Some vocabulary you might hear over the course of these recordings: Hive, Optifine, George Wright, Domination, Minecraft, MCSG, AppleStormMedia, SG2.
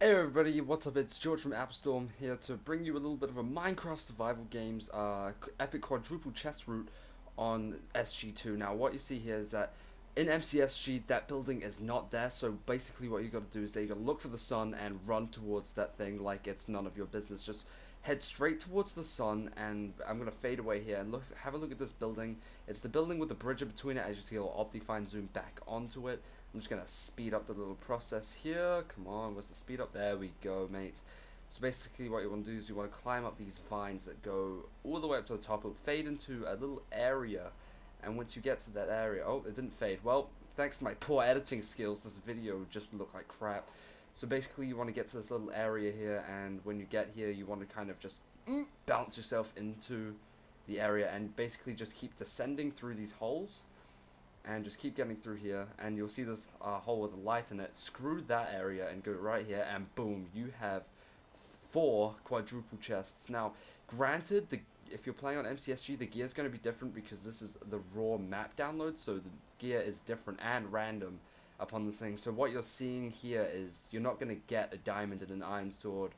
Hey everybody, what's up? It's George from AppleStorm here to bring you a little bit of a Minecraft survival games epic quadruple chest route on SG2. Now what you see here is that in MCSG that building is not there, so basically what you got to do is that you got to look for the sun and run towards that thing like it's none of your business. Just head straight towards the sun, and I'm gonna fade away here and have a look at this building. It's the building with the bridge in between it. As you see, I'll Optifine zoom back onto it. I'm just gonna speed up the little process here. Come on, where's the speed up? There we go, mate. So basically what you want to do is you want to climb up these vines that go all the way up to the top. It'll fade into a little area, and once you get to that area, oh, it didn't fade. Well, thanks to my poor editing skills, this video just looked like crap. So basically you want to get to this little area here, and when you get here you want to kind of just bounce yourself into the area and basically just keep descending through these holes and just keep getting through here, and you'll see this hole with a light in it. Screw that area and go right here, and boom, you have 4 quadruple chests. Now granted, if you're playing on MCSG the gear is going to be different because this is the raw map download, so the gear is different and random upon the thing. So what you're seeing here is you're not going to get a diamond and an iron sword,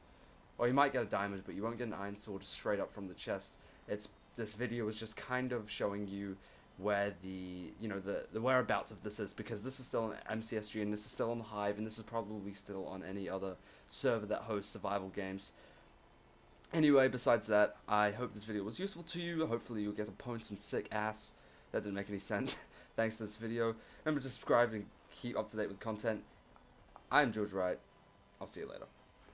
or you might get a diamond but you won't get an iron sword straight up from the chest. This video is just kind of showing you where the whereabouts of this is, because this is still on MCSG and this is still on the Hive and this is probably still on any other server that hosts survival games. Anyway, besides that, I hope this video was useful to you. Hopefully you'll get to pwn some sick ass. That didn't make any sense. Thanks to this video. Remember to subscribe and keep up to date with content. I'm George Wright. I'll see you later.